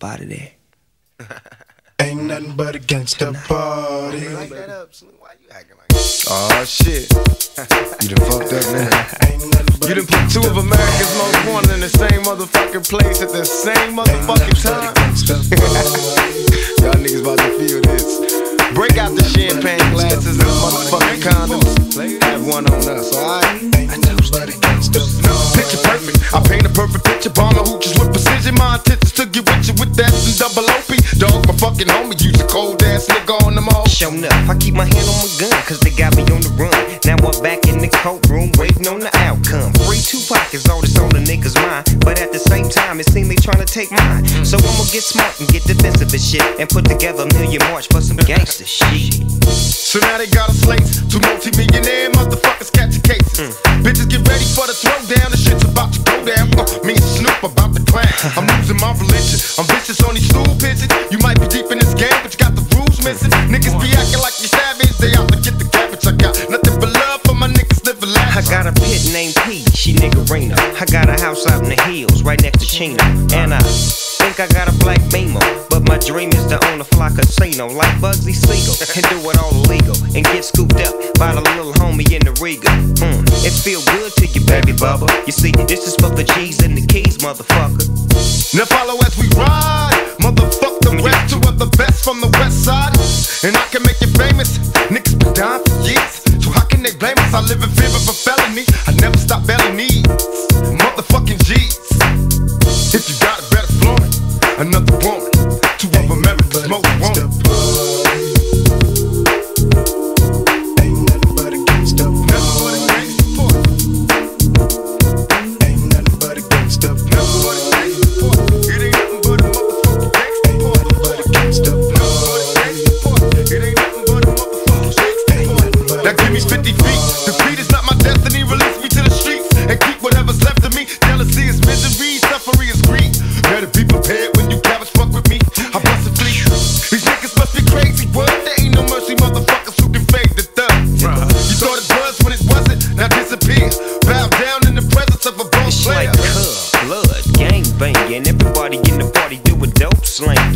up out of there. Ain't nothing but a gangsta party. Oh shit. You done fucked up, man. You done put two of America's Most Wanted in the same motherfucking place at the same motherfucking time. Y'all niggas about to feel this. Break out the champagne glasses and motherfucking condoms. Have one on us, alright? Picture perfect. I paint a perfect picture. Bomb my hoochies with precision. My intentions took you with you with that and double OP. Dog, my fucking homie, use a cold ass nigga on them all. Show enough, I keep my hand on my gun, cause they got me on the run. Now I'm back in the courtroom, waiting on the outcome. Free 2Pac is all that's on the niggas' mind, but at the same time, it seems they tryna take mine. So I'ma get smart and get defensive and shit, and put together a million march for some gangster shit. So now they got a slate, two multi-millionaire motherfuckers catch a case. Bitches get ready for the throwdown, the shit's about to go down. Me and Snoop about to climb. I'm losing my religion, I'm vicious on these stool pigeons. You might be deep in this game, but you got the rules missing. Niggas be acting like you savage, they out to get the cabbage. I got nothing but love for my niggas living life. I got a pit named P, she niggerina. I got a house out in the hills, right next to Chino. And I think I got a black Beamer, but my dream is to own a fly casino like Bugsy Siegel, and do it all illegal, and get scooped up by the little homie in the Riga. It feel good to you, baby bubba. You see, this is for the G's and the keys, motherfucker. Now follow as we ride, motherfucker. Rest two of the best from the west side, and I can make you famous. Niggas been dying for years, so how can they blame us? I live in fear of a felony. I never stop belly needs, motherfucking G's. If you got it, better flaunt it. Another woman, two of America's Most Wanted.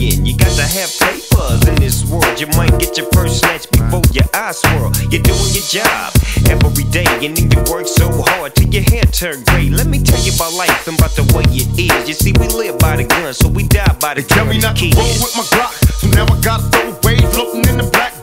You got to have papers in this world. You might get your first snatch before your eyes swirl. You're doing your job every day, and then you work so hard till your hair turn gray. Let me tell you about life and about the way it is. You see, we live by the gun, so we die by the gun. They tell me not to roll with my Glock, so now I gotta throw away floating in the black.